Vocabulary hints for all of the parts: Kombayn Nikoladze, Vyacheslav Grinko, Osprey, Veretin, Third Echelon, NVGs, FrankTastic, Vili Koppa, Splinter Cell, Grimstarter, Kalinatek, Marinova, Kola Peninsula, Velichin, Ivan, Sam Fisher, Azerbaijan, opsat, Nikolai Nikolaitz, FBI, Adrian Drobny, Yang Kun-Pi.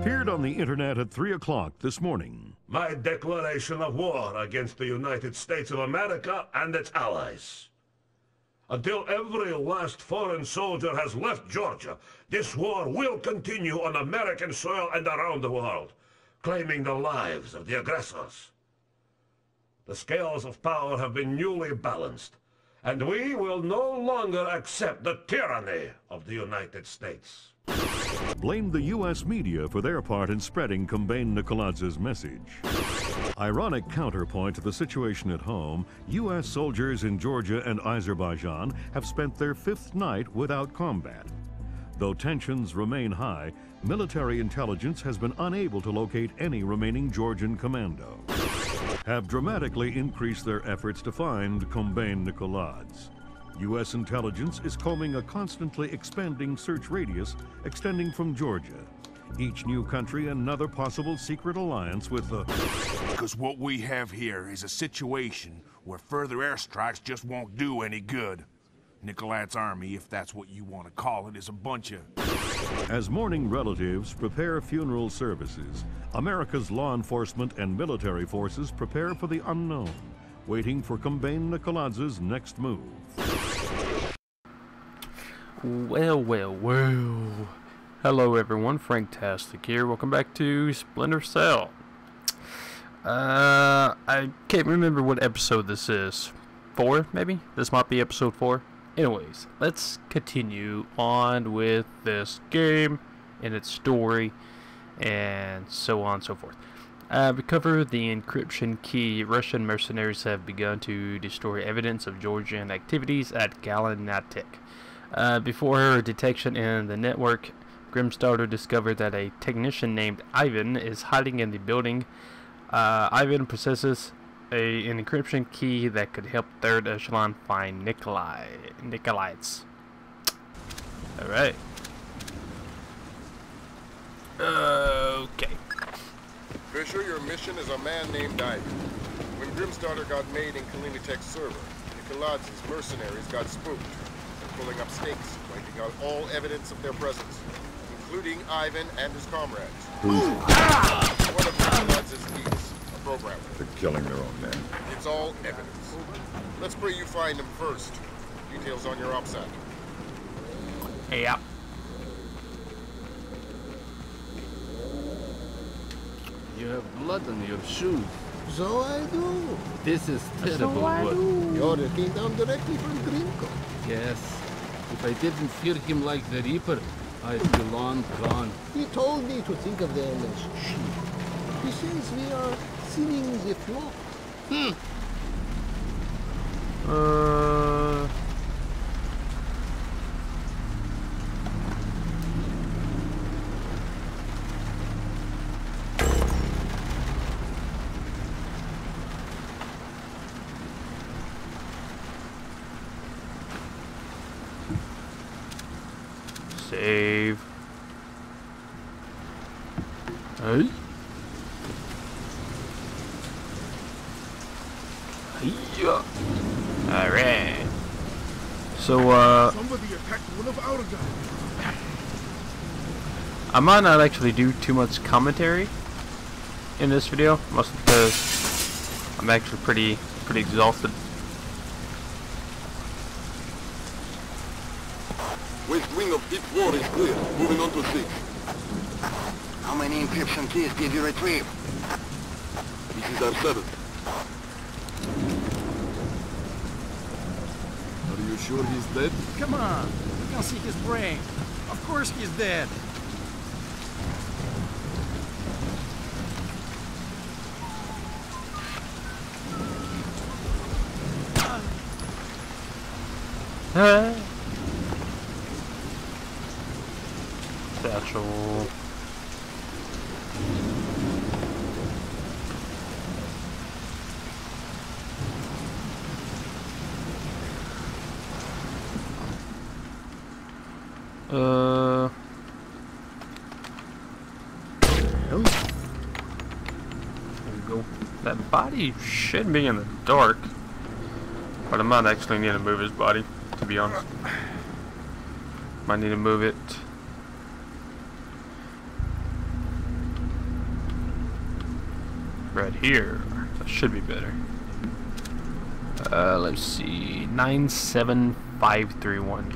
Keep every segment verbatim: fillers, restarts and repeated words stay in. appeared on the internet at three o'clock this morning. My declaration of war against the United States of America and its allies. Until every last foreign soldier has left Georgia, this war will continue on American soil and around the world, claiming the lives of the aggressors. The scales of power have been newly balanced, and we will no longer accept the tyranny of the United States. Blamed the U S media for their part in spreading Kombayn Nikoladze's message. Ironic counterpoint to the situation at home, U S soldiers in Georgia and Azerbaijan have spent their fifth night without combat. Though tensions remain high, military intelligence has been unable to locate any remaining Georgian commando. Have dramatically increased their efforts to find Kombayn Nikoladze. U S intelligence is combing a constantly expanding search radius extending from Georgia. Each new country, another possible secret alliance with the... Because what we have here is a situation where further airstrikes just won't do any good. Nikolai's army, if that's what you want to call it, is a bunch of... As mourning relatives prepare funeral services, America's law enforcement and military forces prepare for the unknown, waiting for Kombayn Nikoladze's next move. Well, well, well. Hello everyone, FrankTastic here. Welcome back to Splinter Cell. Uh, I can't remember what episode this is. Four, maybe? This might be episode four. Anyways, let's continue on with this game and its story and so on and so forth. Uh, to cover the encryption key, Russian mercenaries have begun to destroy evidence of Georgian activities at Kalinatek. Uh, before her detection in the network, Grimstarter discovered that a technician named Ivan is hiding in the building. Uh, Ivan possesses a, an encryption key that could help Third Echelon find Nikolai Nikolaitz. Alright. Okay. Fisher, your mission is a man named Ivan. When Grimstarter got made in Kalinatek's server, Nikoladze's mercenaries got spooked. Pulling up stakes, wiping out all evidence of their presence, including Ivan and his comrades. Who's ah! One of Nikolai's keys, a programmer. They're killing their own men. It's all evidence. Let's pray you find them first. Details on your opsat. Hey, yeah. You have blood on your shoes. So I do. This is terrible work. Yoda came down directly from Grinko. Yes. If I didn't fear him like the Reaper, I'd be long gone. He told me to think of them as sheep. He says we are sinning the flock. Hmm. Uh... Save. Hey. Yeah. All right. So, uh, somebody attacked one of our guys. I might not actually do too much commentary in this video, mostly because I'm actually pretty, pretty exhausted. Wing of deep war is clear. Moving on to six. How many encryption keys did you retrieve? This is our seventh. Are you sure he's dead? Come on. We can see his brain. Of course he's dead. Huh? Satchel. Uh. There we go. That body should be in the dark, but I might actually need to move his body. To be honest, might need to move it. right here. That should be better. Uh, let's see. nine seven five three one.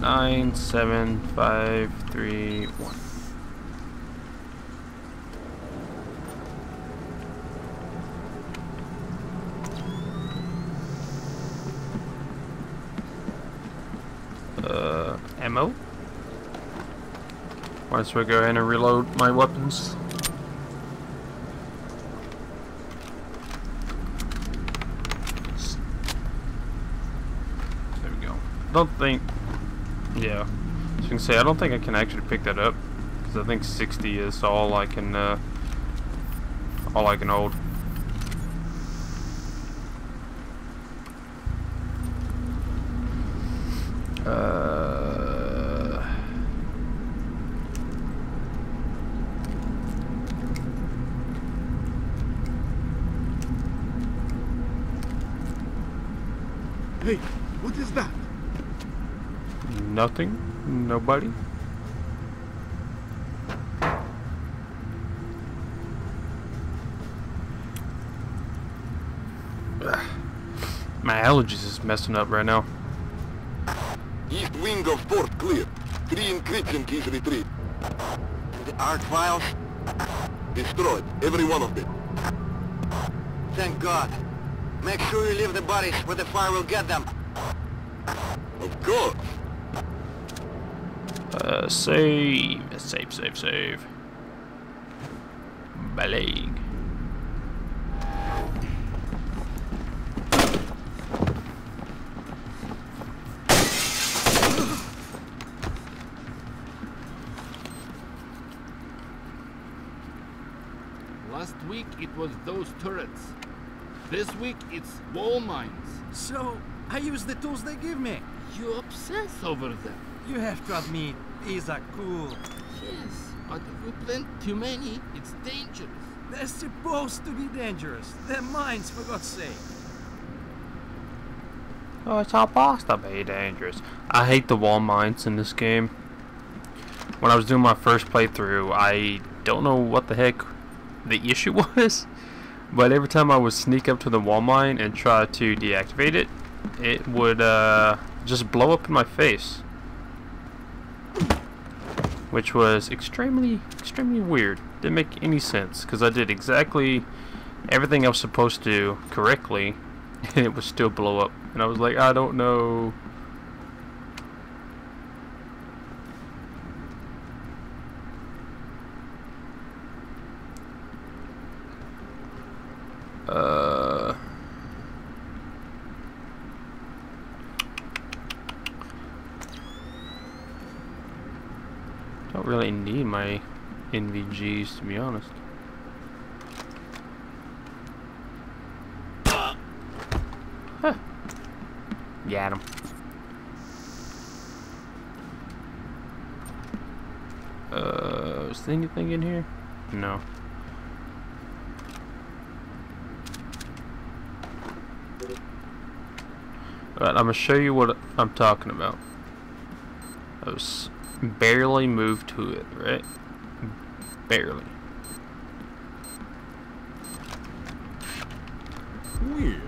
nine seven five three one. Uh, ammo? Might as well go ahead and reload my weapons. There we go. I don't think... Yeah. As you can see, I don't think I can actually pick that up, because I think sixty is all I can, uh... all I can hold. Uh, hey, what is that? Nothing, nobody. My allergies is messing up right now. East wing of port clear. Three encryption keys retreat. The arc files? Destroyed. Every one of them. Thank God. Make sure you leave the bodies where the fire will get them. Of course. Uh, save. Save, save, save. Ballet. Was those turrets. This week it's wall mines. So I use the tools they give me. You obsess over them. You have to admit, these are cool. Yes, but if we plant too many, it's dangerous. They're supposed to be dangerous. They're mines, for God's sake. Oh, it's supposed to be dangerous. I hate the wall mines in this game. When I was doing my first playthrough, I don't know what the heck the issue was, but every time I would sneak up to the wall mine and try to deactivate it, it would uh, just blow up in my face, which was extremely extremely weird. Didn't make any sense, because I did exactly everything I was supposed to do correctly and it would still blow up, and I was like, I don't know. Uh, don't really need my N V Gs, to be honest. Huh. Got him. Uh, is there anything in here? No. Alright, I'm gonna show you what I'm talking about. I was barely moved to it, right? Barely. Weird.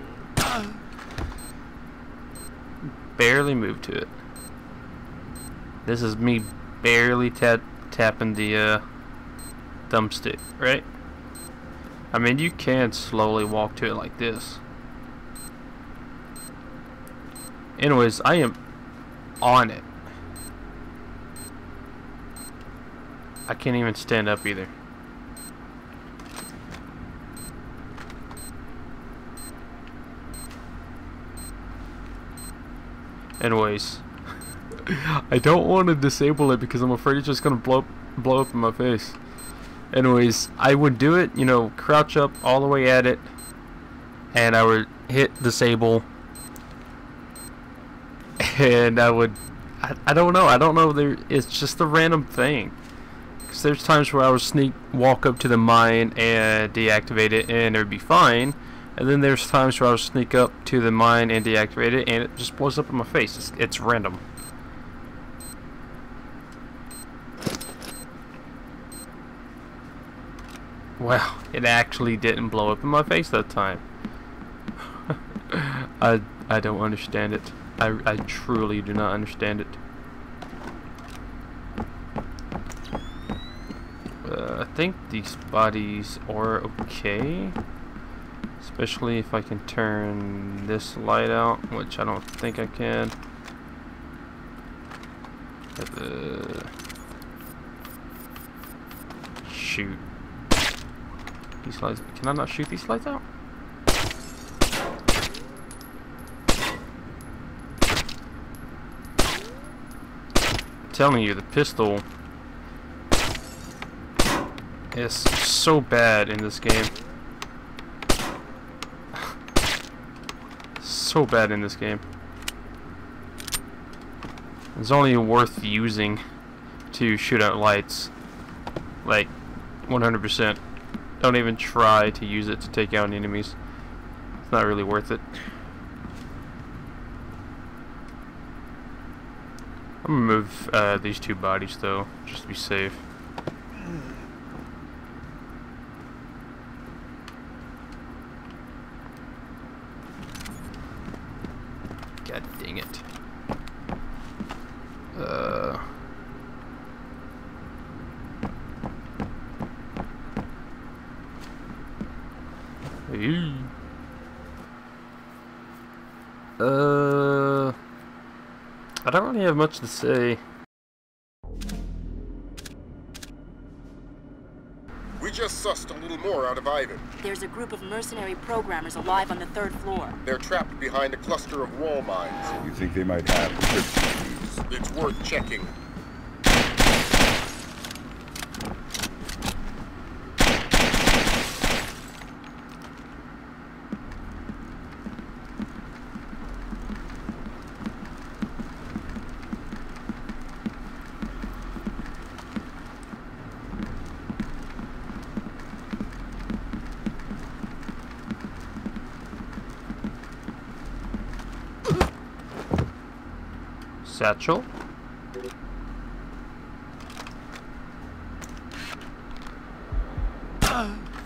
Barely moved to it. This is me barely tap tapping the uh, thumbstick, right? I mean, you can slowly walk to it like this. Anyways, I am on it. I can't even stand up either. Anyways, I don't want to disable it because I'm afraid it's just gonna blow blow up in my face. Anyways, I would do it, you know, crouch up all the way at it, and I would hit disable. And I would, I, I don't know, I don't know, there, it's just a random thing. Because there's times where I would sneak, walk up to the mine and deactivate it and it would be fine. And then there's times where I would sneak up to the mine and deactivate it and it just blows up in my face. It's, it's random. Wow, it actually didn't blow up in my face that time. I I don't understand it. I, I truly do not understand it. Uh, I think these bodies are okay. Especially if I can turn this light out, which I don't think I can. Uh, shoot. These lights. Can I not shoot these lights out? I'm telling you, the pistol is so bad in this game. So bad in this game. It's only worth using to shoot out lights. Like, one hundred percent. Don't even try to use it to take out enemies. It's not really worth it. I'm gonna move uh, these two bodies, though, just to be safe. God dang it. Uh, uh, I don't really have much to say. We just sussed a little more out of Ivan. There's a group of mercenary programmers alive on the third floor. They're trapped behind a cluster of wall mines. You think they might have? It's worth checking. Satchel.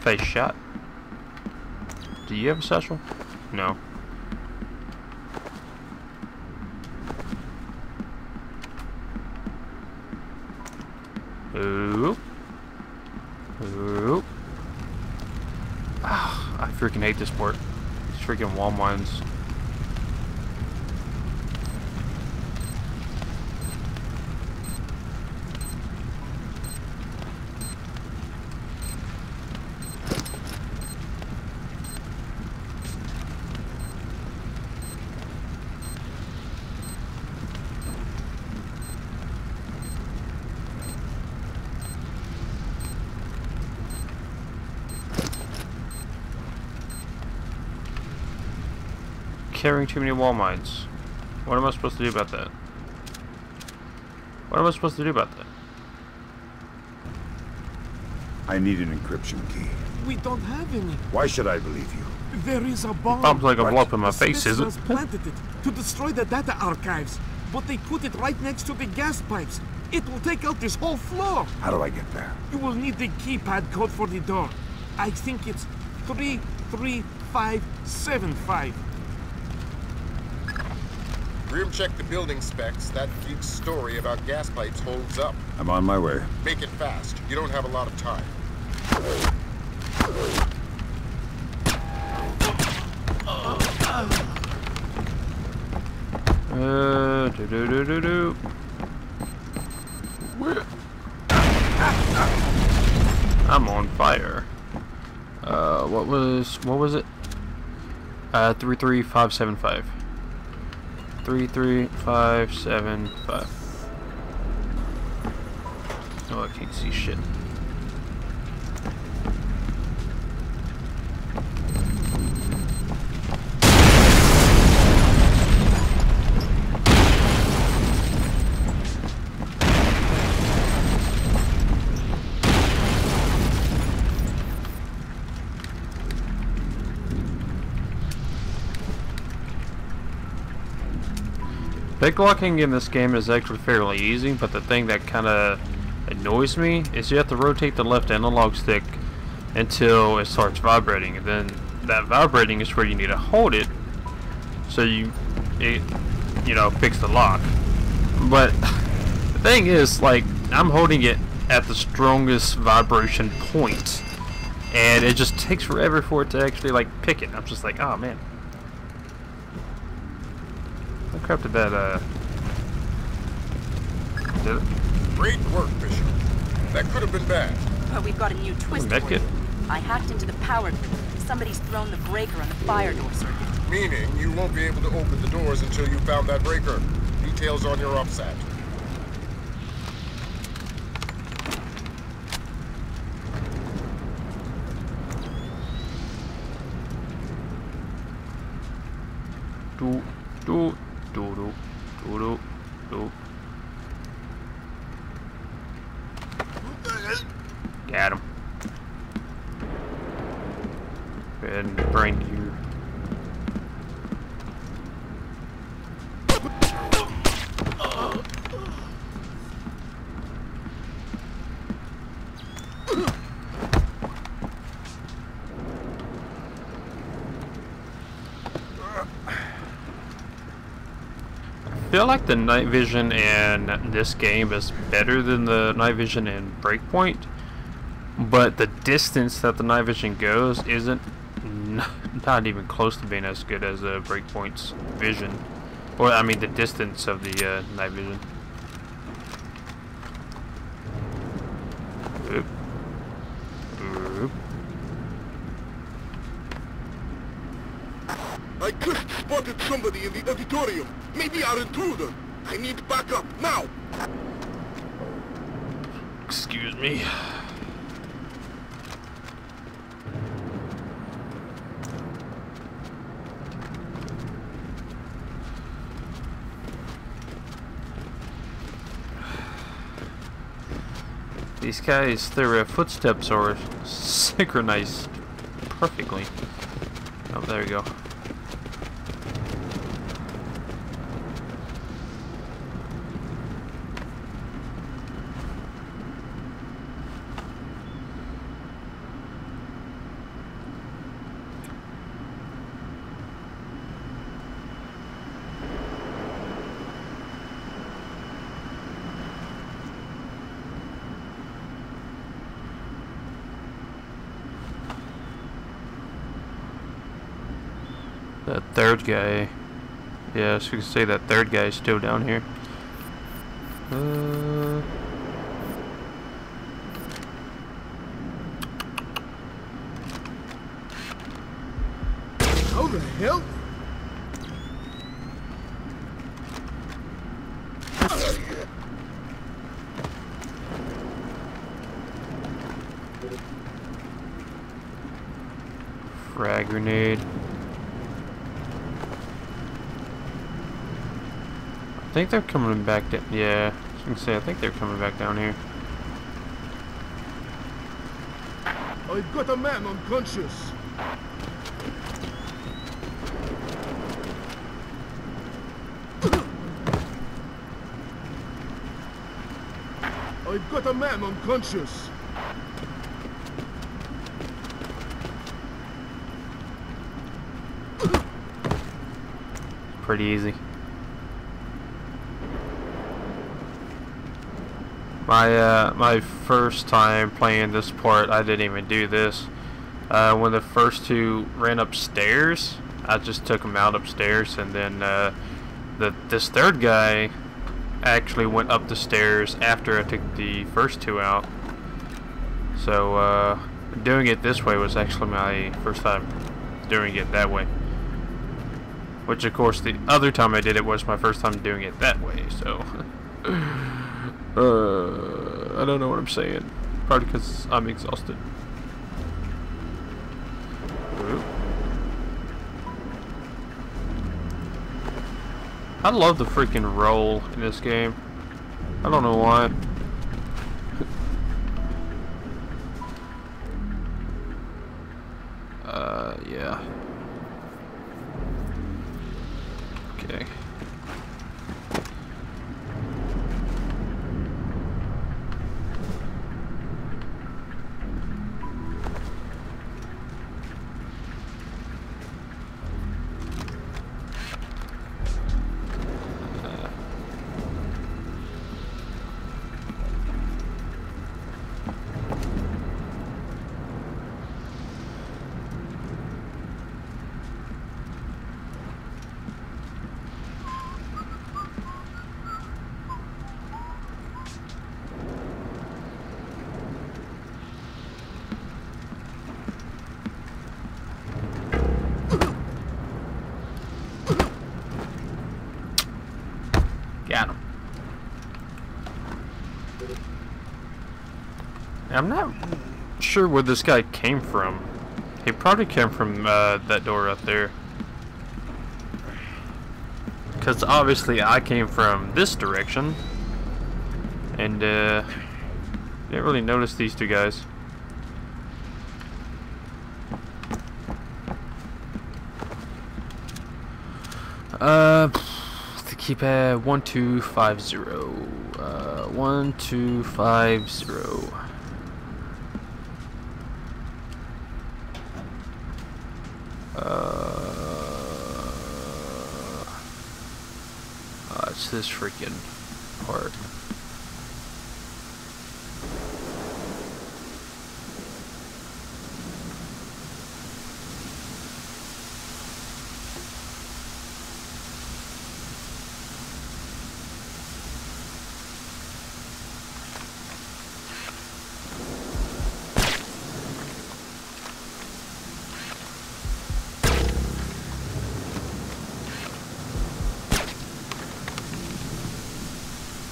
Face shot. Do you have a satchel? No. Ooh. Ooh. Ah, I freaking hate this part. These freaking wall mines. Carrying too many wall mines. What am I supposed to do about that? What am I supposed to do about that? I need an encryption key. We don't have any. Why should I believe you? There is a bomb. Bomb's like a blow up in my face, is it? Planted it to destroy the data archives, but they put it right next to the gas pipes. It will take out this whole floor. How do I get there? You will need the keypad code for the door. I think it's three three five seven five. Room check the building specs. That geek's story about gas pipes holds up. I'm on my way. Make it fast. You don't have a lot of time. Uh, do do do do do. I'm on fire. Uh, what was what was it? Uh, three three five seven five. Three, three, five, seven, five. Oh, I can't see shit. Picklocking in this game is actually fairly easy, but the thing that kind of annoys me is you have to rotate the left analog stick until it starts vibrating, and then that vibrating is where you need to hold it so you it you know fix the lock. But the thing is, like, I'm holding it at the strongest vibration point, and it just takes forever for it to actually like pick it. I'm just like, oh man, what crap did that uh did it? Great work, Bishop. That could have been bad. But we've got a new twist for you. I hacked into the power grid. Somebody's thrown the breaker on the fire door circuit. Meaning you won't be able to open the doors until you found that breaker. Details on your upside. Do do do do do do do. Got him. Go ahead and bring you. I feel like the night vision in this game is better than the night vision in Breakpoint, but the distance that the night vision goes isn't not even close to being as good as uh, Breakpoint's vision, or I mean the distance of the uh, night vision. Oop. Oop. I just spotted somebody in the auditorium. Maybe our intruder. I need backup now. Excuse me. These guys, their uh, footsteps are synchronized perfectly. Oh, there we go. That third guy, yeah, so you can say that third guy is still down here. Uh, How the hell? Frag grenade. I think they're coming back down. Yeah, I can say I think they're coming back down here. I've got a man unconscious. I've got a man unconscious. Pretty easy. My uh, my first time playing this part, I didn't even do this. Uh, when the first two ran upstairs, I just took them out upstairs, and then uh, the this third guy actually went up the stairs after I took the first two out. So uh, doing it this way was actually my first time doing it that way. Which of course the other time I did it was my first time doing it that way. So. Uh, I don't know what I'm saying. Probably because I'm exhausted. Ooh. I love the freaking roll in this game. I don't know why. uh, yeah. Okay. I'm not sure where this guy came from. He probably came from uh, that door up there. Because obviously I came from this direction. And uh, didn't really notice these two guys. Uh, the keypad one two five zero. Uh, one two five zero. Uh, oh, it's this freaking part.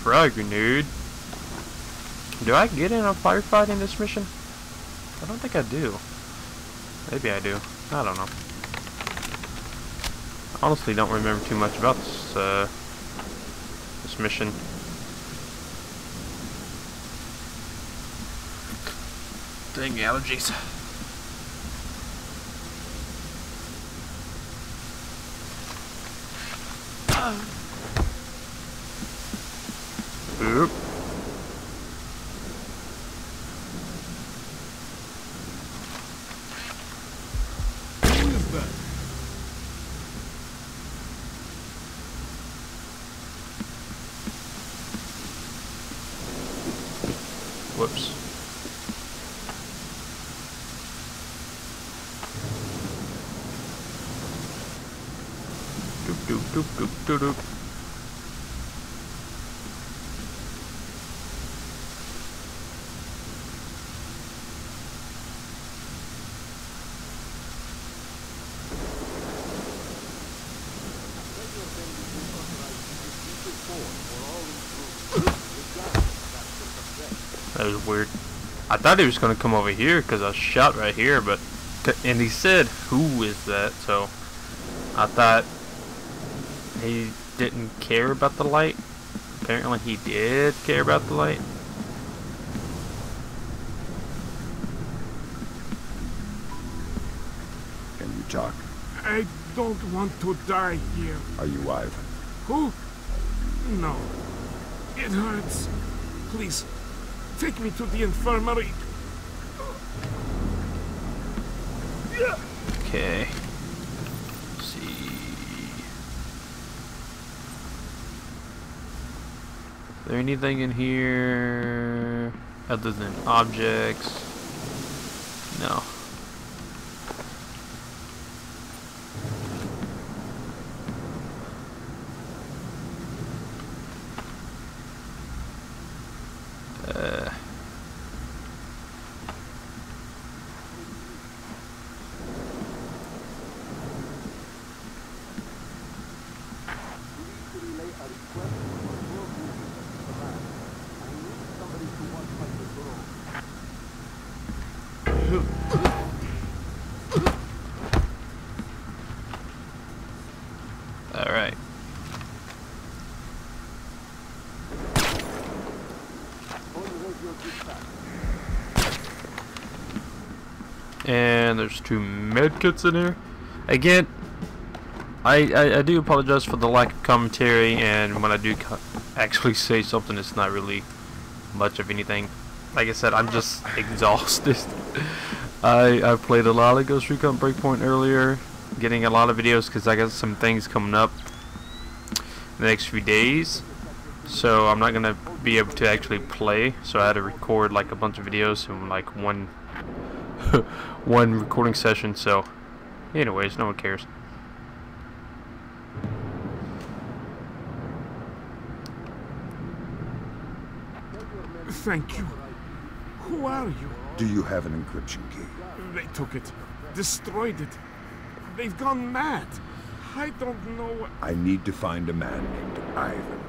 Frag grenade. Do I get in a firefight in this mission? I don't think I do. Maybe I do. I don't know. Honestly, don't remember too much about this uh, this mission. Dang allergies. Oop. Who is that? Whoops. Doop doop doop doop doop doop. That was weird. I thought he was gonna come over here because I shot right here, but and he said, "Who is that?" So I thought he didn't care about the light. Apparently, he did care about the light. Can you talk? I don't want to die here. Are you Ivan? Who? No. It hurts. Please. Take me to the infirmary. Okay. Let's see. Is there anything in here other than objects? No. Alright. And there's two medkits in here. Again, I, I, I do apologize for the lack of commentary, and when I do co actually say something, it's not really much of anything. Like I said, I'm just exhausted. I, I played a lot of Ghost Recon Breakpoint earlier, getting a lot of videos because I got some things coming up in the next few days, so I'm not gonna be able to actually play, so I had to record like a bunch of videos in like one one recording session. So anyways, no one cares. Thank you. Who are you? Do you have an encryption key? They took it, destroyed it. They've gone mad. I don't know. I need to find a man named Ivan.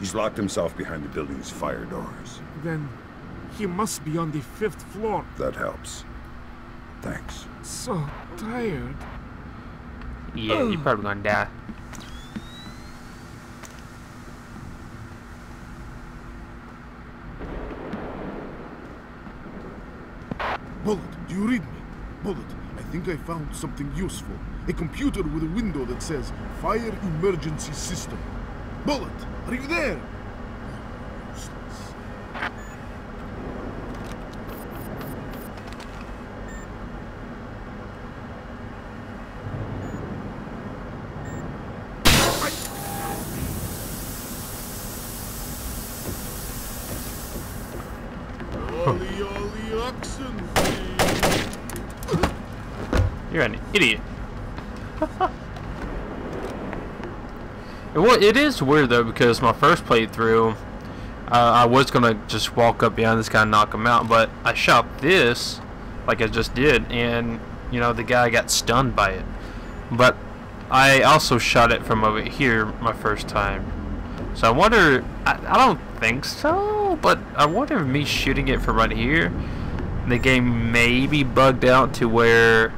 He's locked himself behind the building's fire doors. Then He must be on the fifth floor. That helps. Thanks. So tired. Yeah, oh. You're probably gonna die. Bullet, do you read me? Bullet, I think I found something useful. A computer with a window that says, Fire Emergency System. Bullet, are you there? You're an idiot. Well, it is weird though, because my first playthrough, uh, I was gonna just walk up behind this guy and knock him out, but I shot this, like I just did, and you know the guy got stunned by it. But I also shot it from over here my first time. So I wonder. I, I don't think so, but I wonder if me shooting it from right here, the game may be bugged out to where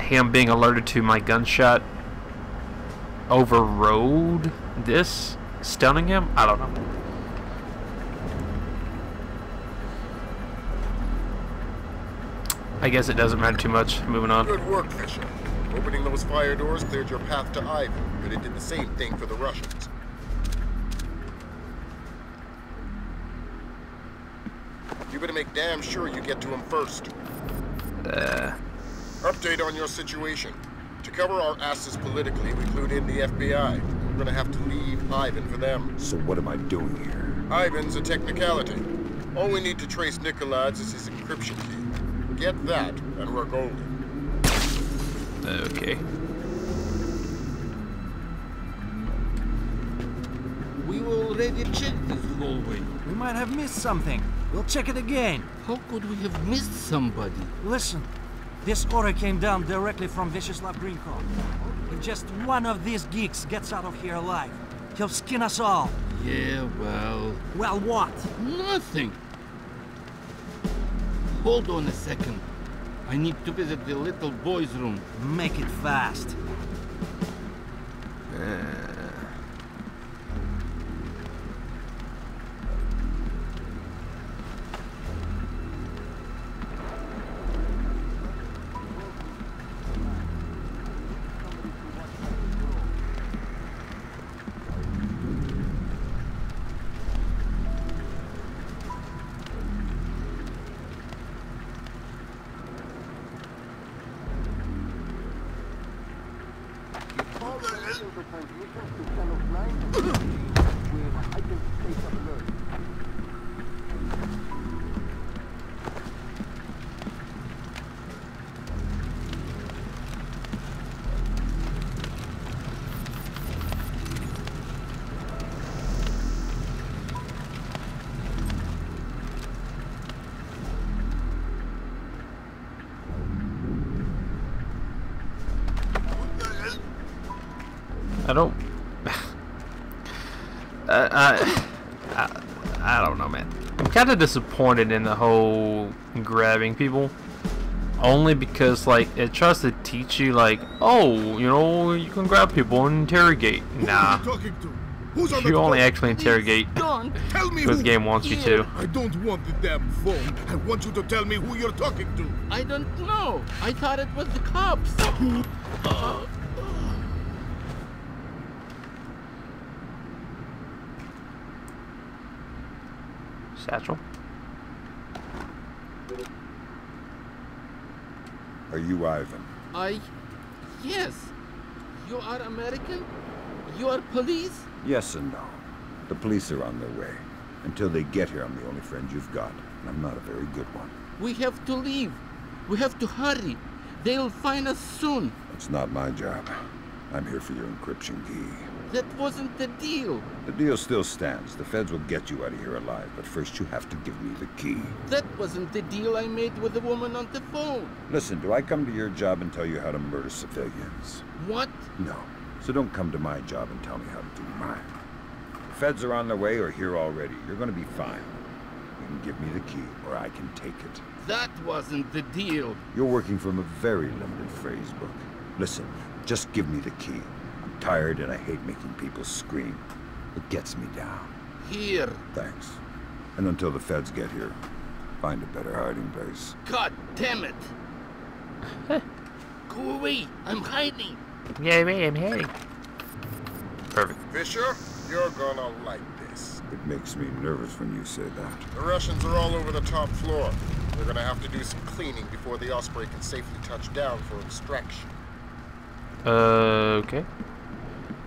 him being alerted to my gunshot overrode this stunning him? I don't know. I guess it doesn't matter too much. Moving on. Good work, Fisher. Opening those fire doors cleared your path to Ivan, but it did the same thing for the Russians. You better make damn sure you get to him first. Uh... Update on your situation. To cover our asses politically, we clued in the F B I. We're gonna have to leave Ivan for them. So what am I doing here? Ivan's a technicality. All we need to trace Nikoladze is his encryption key. Get that, and we're golden. Okay. We already checked this hallway. We might have missed something. We'll check it again. How could we have missed somebody? Listen. This order came down directly from Vyacheslav Grinko. If just one of these geeks gets out of here alive, he'll skin us all. Yeah, well... Well, what? Nothing. Hold on a second. I need to visit the little boy's room. Make it fast. Uh... I don't. uh, I, I I don't know, man. I'm kind of disappointed in the whole grabbing people, only because like it tries to teach you like, oh, you know, you can grab people and interrogate. Nah, who are you talking to? Who's on you the only phone? Actually interrogate. Don't tell me who the game wants you to. I don't want the damn phone. I want you to tell me who you're talking to. I don't know. I thought it was the cops. uh. Satchel. Are you Ivan? I... Yes. You are American? You are police? Yes and no. The police are on their way. Until they get here, I'm the only friend you've got. And I'm not a very good one. We have to leave. We have to hurry. They'll find us soon. That's not my job. I'm here for your encryption key. That wasn't the deal. The deal still stands. The feds will get you out of here alive, but first you have to give me the key. That wasn't the deal I made with the woman on the phone. Listen, do I come to your job and tell you how to murder civilians? What? No. So don't come to my job and tell me how to do mine. The feds are on their way or here already. You're going to be fine. You can give me the key, or I can take it. That wasn't the deal. You're working from a very limited phrase book. Listen, just give me the key. I'm tired and I hate making people scream. It gets me down. Here. Thanks. And until the feds get here, find a better hiding place. God damn it! Go away! I'm hiding! Yeah, wait, I'm hiding. Perfect. Fisher, you're gonna like this. It makes me nervous when you say that. The Russians are all over the top floor. We're gonna have to do some cleaning before the Osprey can safely touch down for extraction. Uh, okay.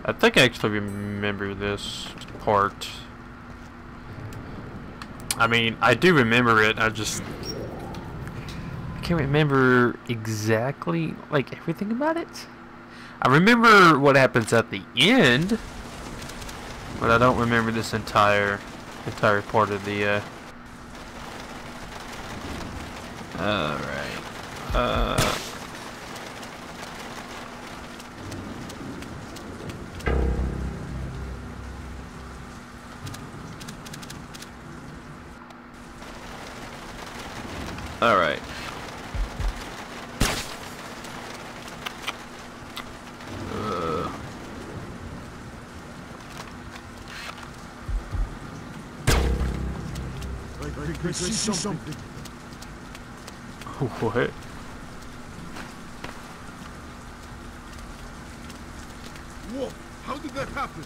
I think I actually remember this part. I mean, I do remember it, I just I can't remember exactly, like, everything about it. I remember what happens at the end, but I don't remember this entire entire part of the, uh... Alright. Uh... All right. Uh. I think we see something. What? Whoa! How did that happen?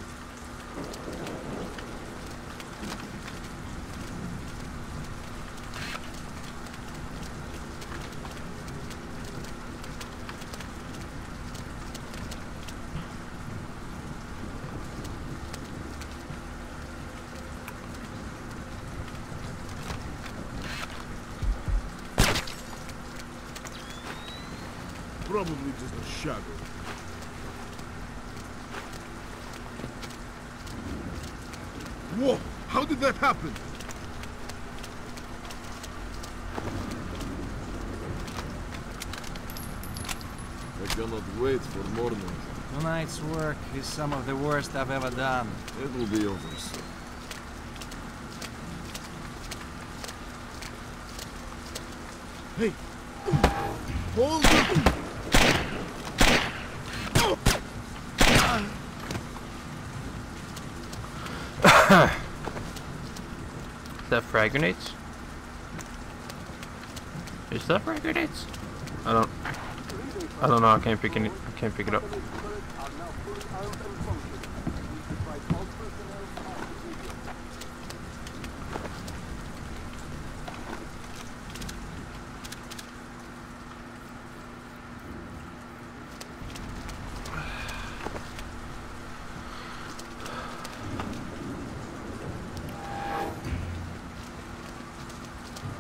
Probably just a shadow. Whoa! How did that happen? I cannot wait for morning. Tonight's work is some of the worst I've ever done. It will be over soon. Hey! Hold it! Is that frag grenades? Is that frag grenades? I don't. I don't know. I can't pick any. I can't pick it up.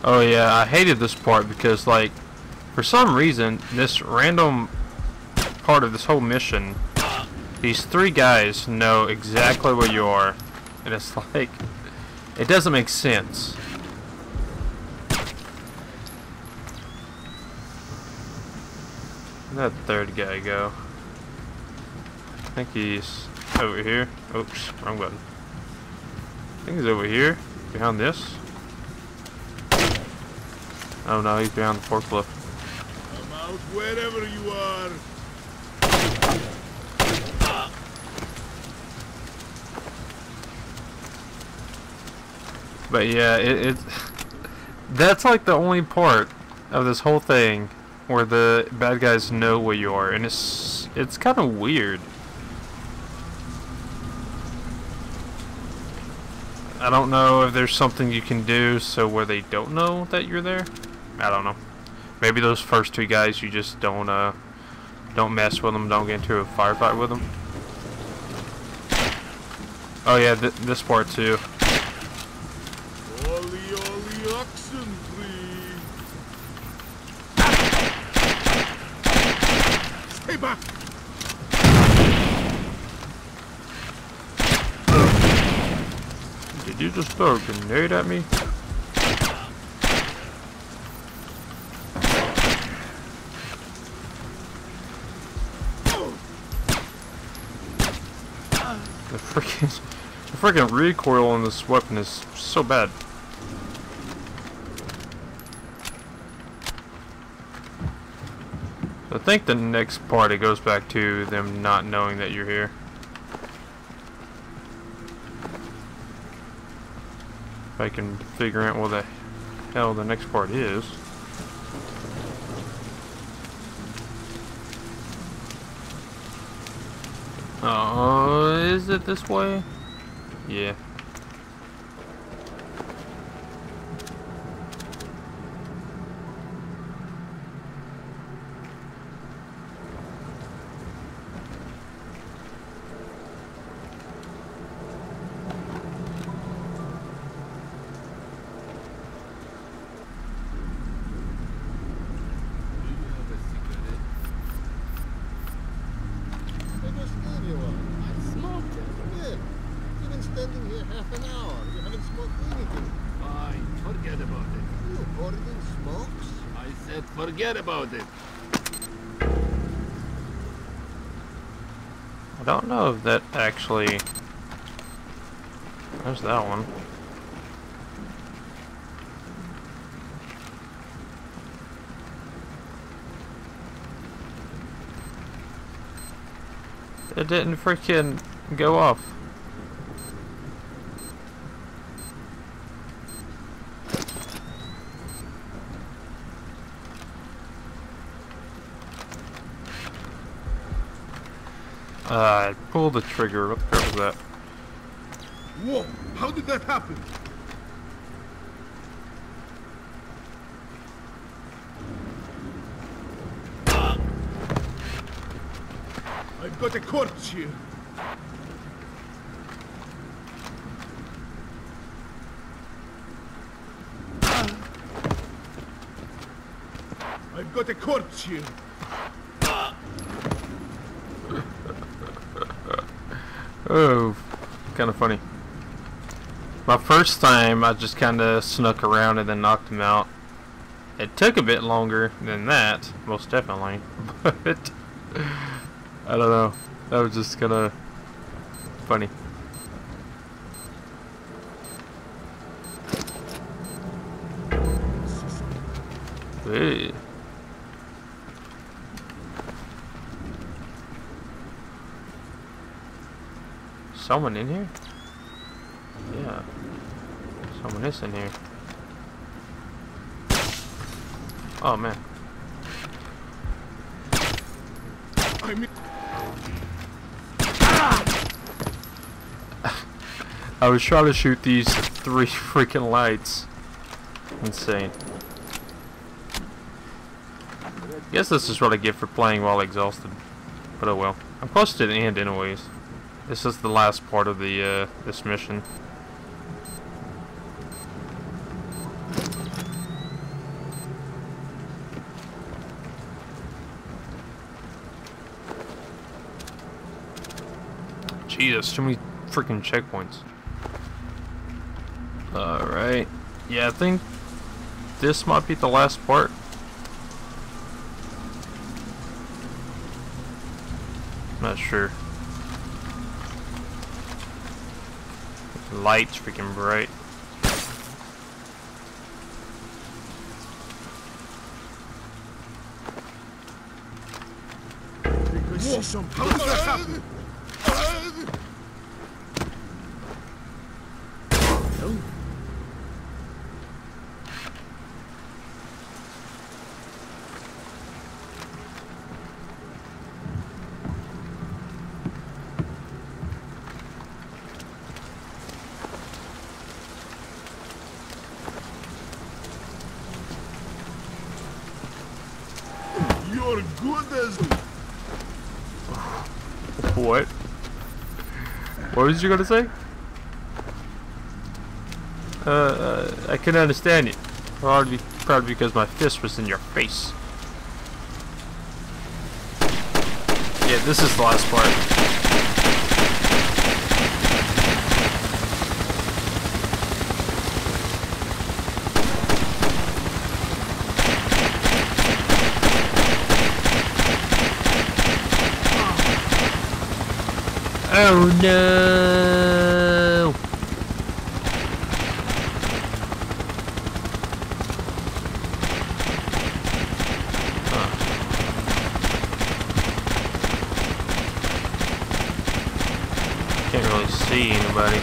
Oh yeah, I hated this part because, like, for some reason, this random part of this whole mission, these three guys know exactly where you are, and it's like, it doesn't make sense. Where'd that third guy go? I think he's over here. Oops, wrong button. I think he's over here, behind this. Oh no, he's behind the forklift. Come out wherever you are. But yeah, it, it that's like the only part of this whole thing where the bad guys know where you are, and it's it's kind of weird. I don't know if there's something you can do so where they don't know that you're there. I don't know. Maybe those first two guys, you just don't uh, don't mess with them, don't get into a firefight with them. Oh yeah, th this part too. Ollie, ollie, oxen, please. Stay back. Did you just throw a grenade at me? The freaking, the freaking recoil on this weapon is so bad. I think the next part, it goes back to them not knowing that you're here. If I can figure out what the hell the next part is. Oh, uh, is it this way? Yeah. Forget about it. I don't know if that actually. There's that one. It didn't freaking go off. Uh, pull the trigger. What was that? Whoa! How did that happen? Ah. I've got a corpse here. Ah. I've got a corpse here. Oh, kind of funny. My first time, I just kind of snuck around and then knocked him out. It took a bit longer than that, most definitely. But I don't know. That was just kind of funny. Hey. Someone in here? Yeah. Someone is in here. Oh man. I mean I was trying to shoot these three freaking lights. Insane. I guess this is what I get for playing while exhausted. But oh well. I'm close to the end anyways. This is the last part of the uh, this mission. Jesus, too many freaking checkpoints. All right. Yeah, I think this might be the last part. Not sure. Light's freaking bright. What? What was you gonna say? Uh, uh I couldn't understand it. Probably, probably because my fist was in your face. Yeah, this is the last part. Oh no! Huh. really see anybody.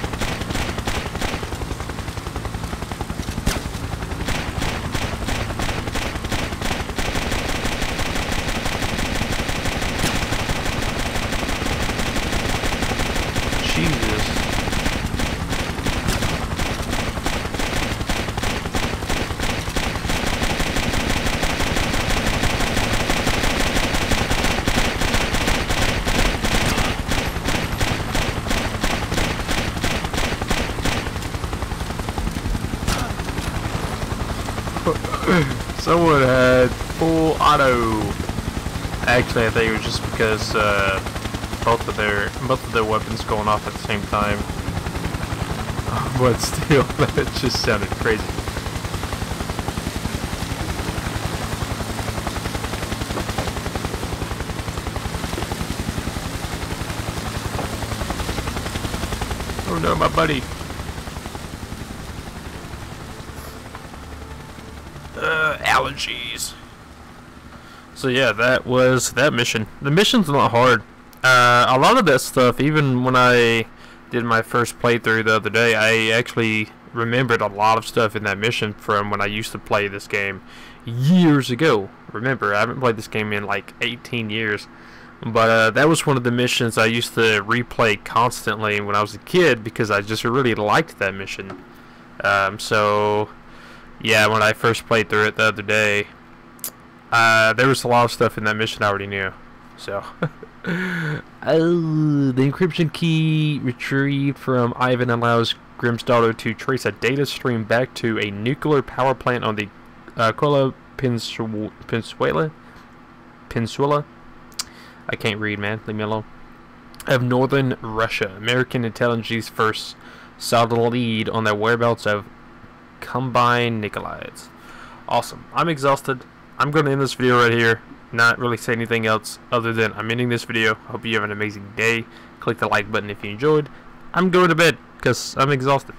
Someone had full auto. Actually, I think it was just because uh, both of their both of their weapons going off at the same time. But still, that just sounded crazy. Oh no, my buddy. Allergies. So yeah, that was that mission. The mission's not hard. Uh, a lot of that stuff, even when I did my first playthrough the other day, I actually remembered a lot of stuff in that mission from when I used to play this game years ago. Remember, I haven't played this game in like eighteen years. But uh, that was one of the missions I used to replay constantly when I was a kid because I just really liked that mission. Um, so... Yeah, when I first played through it the other day, uh, there was a lot of stuff in that mission I already knew. So, oh, the encryption key retrieved from Ivan allows Grimstarter to trace a data stream back to a nuclear power plant on the uh, Kola Peninsula. Peninsula. I can't read, man. Leave me alone. Of northern Russia, American intelligence first saw the lead on the whereabouts of Kombayn Nikoladze. Awesome. I'm exhausted. I'm going to end this video right here. Not really say anything else other than I'm ending this video. Hope you have an amazing day. Click the like button if you enjoyed. I'm going to bed because I'm exhausted.